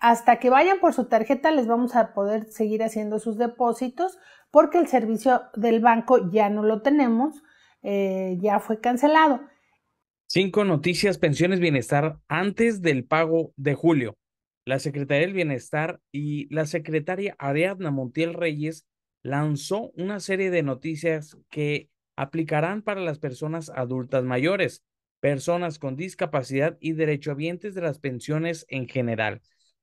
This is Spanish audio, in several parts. Hasta que vayan por su tarjeta les vamos a poder seguir haciendo sus depósitos porque el servicio del banco ya no lo tenemos, ya fue cancelado. 5 noticias, Pensiones Bienestar antes del pago de julio. La Secretaría del Bienestar y la secretaria Ariadna Montiel Reyes lanzó una serie de noticias que aplicarán para las personas adultas mayores, personas con discapacidad y derechohabientes de las pensiones en general,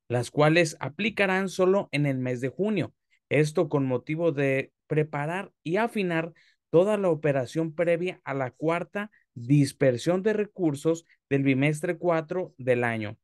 las cuales aplicarán solo en el mes de junio. Esto con motivo de preparar y afinar toda la operación previa a la cuarta dispersión de recursos del bimestre 4 del año.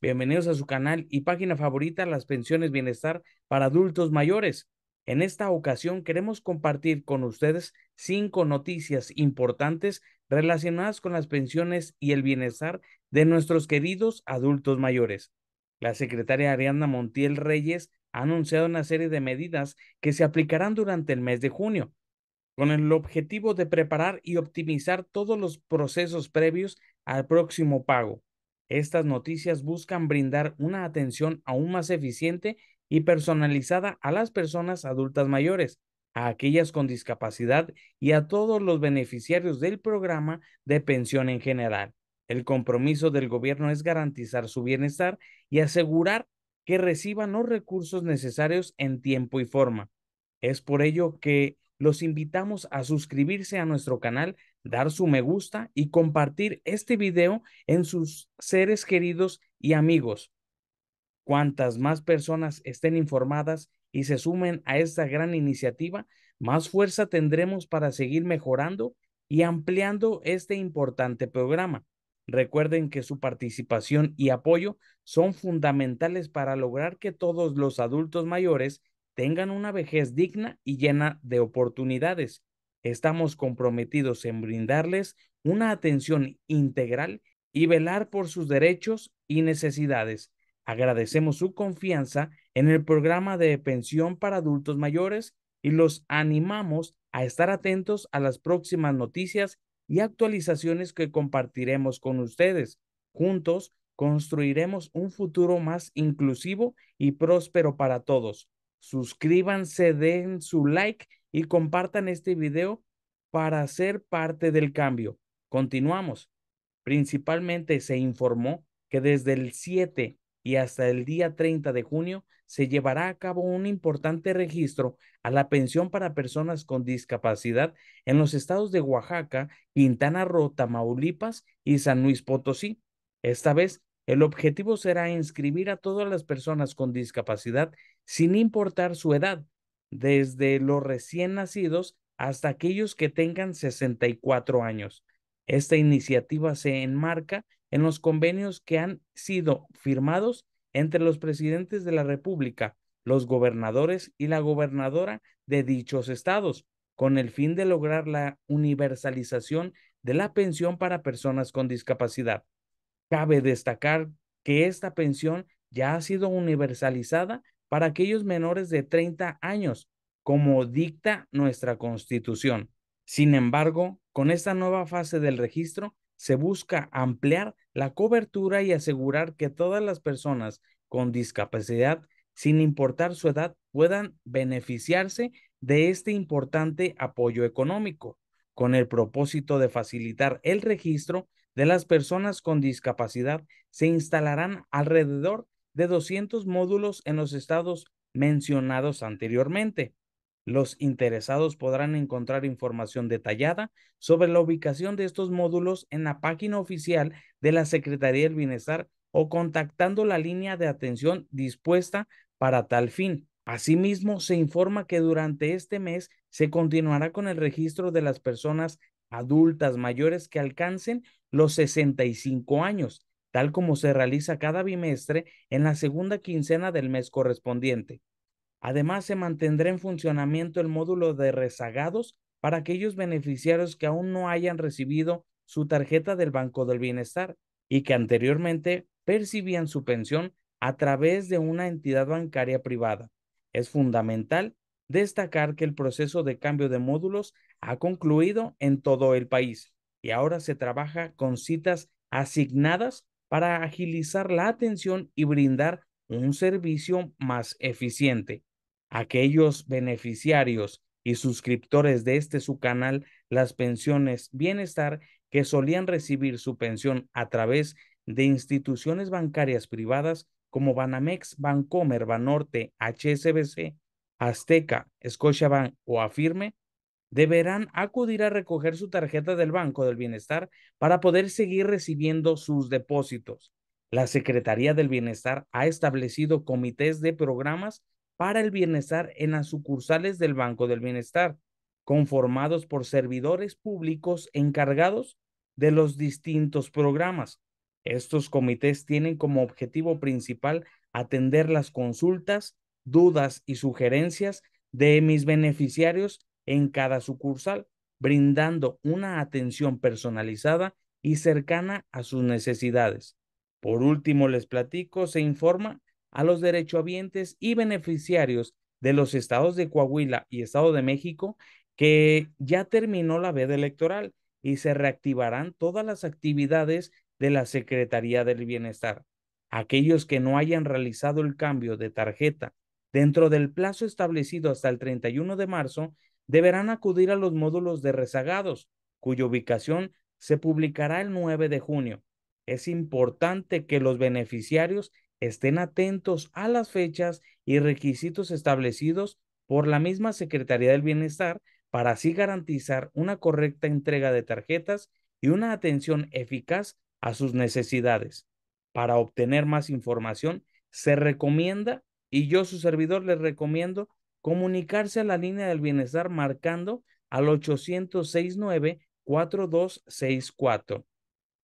Bienvenidos a su canal y página favorita, Las Pensiones Bienestar para adultos mayores. En esta ocasión queremos compartir con ustedes 5 noticias importantes relacionadas con las pensiones y el bienestar de nuestros queridos adultos mayores. La secretaria Ariadna Montiel Reyes ha anunciado una serie de medidas que se aplicarán durante el mes de junio, con el objetivo de preparar y optimizar todos los procesos previos al próximo pago. Estas noticias buscan brindar una atención aún más eficiente y personalizada a las personas adultas mayores, a aquellas con discapacidad y a todos los beneficiarios del programa de pensión en general. El compromiso del gobierno es garantizar su bienestar y asegurar que reciban los recursos necesarios en tiempo y forma. Es por ello que los invitamos a suscribirse a nuestro canal, dar su me gusta y compartir este video en sus seres queridos y amigos. Cuantas más personas estén informadas y se sumen a esta gran iniciativa, más fuerza tendremos para seguir mejorando y ampliando este importante programa. Recuerden que su participación y apoyo son fundamentales para lograr que todos los adultos mayores tengan una vejez digna y llena de oportunidades. Estamos comprometidos en brindarles una atención integral y velar por sus derechos y necesidades. Agradecemos su confianza en el programa de pensión para adultos mayores y los animamos a estar atentos a las próximas noticias y actualizaciones que compartiremos con ustedes. Juntos construiremos un futuro más inclusivo y próspero para todos. Suscríbanse, den su like y compartan este video para ser parte del cambio. Continuamos. Principalmente se informó que desde el 7 y hasta el día 30 de junio se llevará a cabo un importante registro a la pensión para personas con discapacidad en los estados de Oaxaca, Quintana Roo, Tamaulipas y San Luis Potosí. Esta vez, el objetivo será inscribir a todas las personas con discapacidad sin importar su edad, desde los recién nacidos hasta aquellos que tengan 64 años. Esta iniciativa se enmarca en los convenios que han sido firmados entre los presidentes de la República, los gobernadores y la gobernadora de dichos estados, con el fin de lograr la universalización de la pensión para personas con discapacidad. Cabe destacar que esta pensión ya ha sido universalizada para aquellos menores de 30 años, como dicta nuestra Constitución. Sin embargo, con esta nueva fase del registro, se busca ampliar la cobertura y asegurar que todas las personas con discapacidad, sin importar su edad, puedan beneficiarse de este importante apoyo económico, con el propósito de facilitar el registro de las personas con discapacidad. Se instalarán alrededor de 200 módulos en los estados mencionados anteriormente. Los interesados podrán encontrar información detallada sobre la ubicación de estos módulos en la página oficial de la Secretaría del Bienestar o contactando la línea de atención dispuesta para tal fin. Asimismo, se informa que durante este mes se continuará con el registro de las personas adultas mayores que alcancen los 65 años, tal como se realiza cada bimestre en la segunda quincena del mes correspondiente. Además, se mantendrá en funcionamiento el módulo de rezagados para aquellos beneficiarios que aún no hayan recibido su tarjeta del Banco del Bienestar y que anteriormente percibían su pensión a través de una entidad bancaria privada. Es fundamental destacar que el proceso de cambio de módulos ha concluido en todo el país y ahora se trabaja con citas asignadas para agilizar la atención y brindar un servicio más eficiente. Aquellos beneficiarios y suscriptores de este su canal, Las Pensiones Bienestar, que solían recibir su pensión a través de instituciones bancarias privadas como Banamex, Bancomer, Banorte, HSBC, Azteca, Scotiabank o Afirme, deberán acudir a recoger su tarjeta del Banco del Bienestar para poder seguir recibiendo sus depósitos. La Secretaría del Bienestar ha establecido comités de programas para el bienestar en las sucursales del Banco del Bienestar, conformados por servidores públicos encargados de los distintos programas. Estos comités tienen como objetivo principal atender las consultas, dudas y sugerencias de mis beneficiarios en cada sucursal, brindando una atención personalizada y cercana a sus necesidades. Por último, les platico, se informa a los derechohabientes y beneficiarios de los estados de Coahuila y Estado de México que ya terminó la veda electoral y se reactivarán todas las actividades de la Secretaría del Bienestar. Aquellos que no hayan realizado el cambio de tarjeta dentro del plazo establecido hasta el 31 de marzo deberán acudir a los módulos de rezagados, cuya ubicación se publicará el 9 de junio. Es importante que los beneficiarios estén atentos a las fechas y requisitos establecidos por la misma Secretaría del Bienestar para así garantizar una correcta entrega de tarjetas y una atención eficaz a sus necesidades. Para obtener más información, se recomienda, y yo su servidor les recomiendo, comunicarse a la línea del bienestar marcando al 800-69-4264.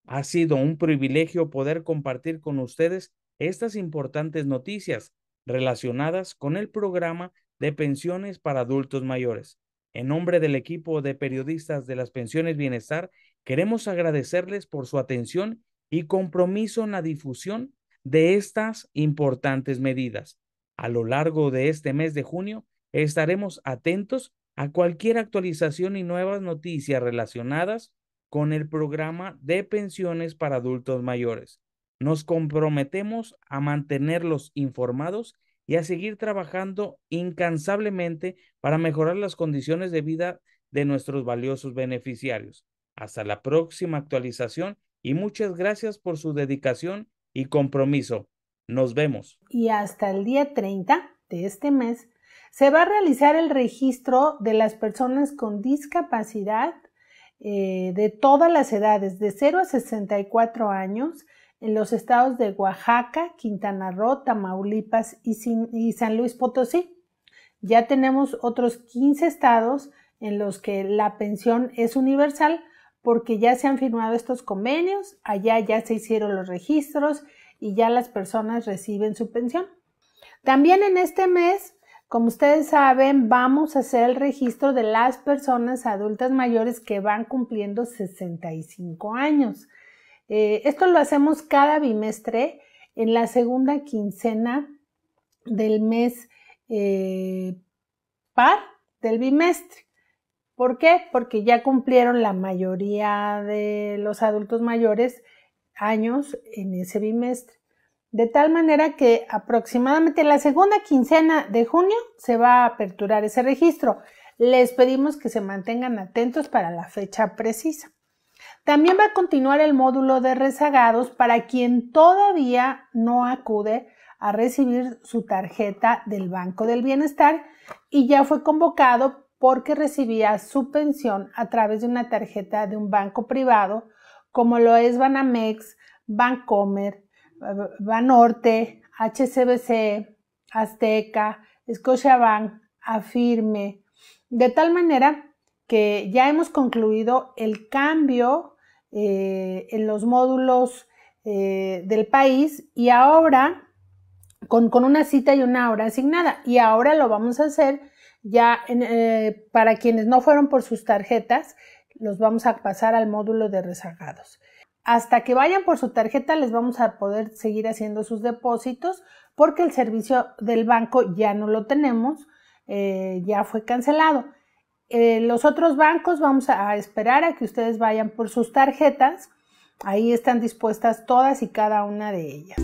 Ha sido un privilegio poder compartir con ustedes estas importantes noticias relacionadas con el programa de pensiones para adultos mayores. En nombre del equipo de periodistas de Las Pensiones Bienestar, queremos agradecerles por su atención y compromiso en la difusión de estas importantes medidas. A lo largo de este mes de junio, estaremos atentos a cualquier actualización y nuevas noticias relacionadas con el programa de pensiones para adultos mayores. Nos comprometemos a mantenerlos informados y a seguir trabajando incansablemente para mejorar las condiciones de vida de nuestros valiosos beneficiarios. Hasta la próxima actualización y muchas gracias por su dedicación y compromiso. Nos vemos. Y hasta el día 30 de este mes se va a realizar el registro de las personas con discapacidad de todas las edades, de 0 a 64 años, en los estados de Oaxaca, Quintana Roo, Tamaulipas y San Luis Potosí. Ya tenemos otros 15 estados en los que la pensión es universal porque ya se han firmado estos convenios, allá ya se hicieron los registros y ya las personas reciben su pensión. También en este mes, como ustedes saben, vamos a hacer el registro de las personas adultas mayores que van cumpliendo 65 años. Esto lo hacemos cada bimestre en la segunda quincena del mes par del bimestre. ¿Por qué? Porque ya cumplieron la mayoría de los adultos mayores años en ese bimestre. De tal manera que aproximadamente en la segunda quincena de junio se va a aperturar ese registro. Les pedimos que se mantengan atentos para la fecha precisa. También va a continuar el módulo de rezagados para quien todavía no acude a recibir su tarjeta del Banco del Bienestar y ya fue convocado porque recibía su pensión a través de una tarjeta de un banco privado como lo es Banamex, Bancomer, Banorte, HSBC, Azteca, Scotiabank, Afirme, de tal manera que ya hemos concluido el cambio en los módulos del país y ahora con una cita y una hora asignada. Y ahora lo vamos a hacer ya para quienes no fueron por sus tarjetas, los vamos a pasar al módulo de rezagados. Hasta que vayan por su tarjeta les vamos a poder seguir haciendo sus depósitos porque el servicio del banco ya no lo tenemos, ya fue cancelado. Los otros bancos vamos a esperar a que ustedes vayan por sus tarjetas. Ahí están dispuestas todas y cada una de ellas.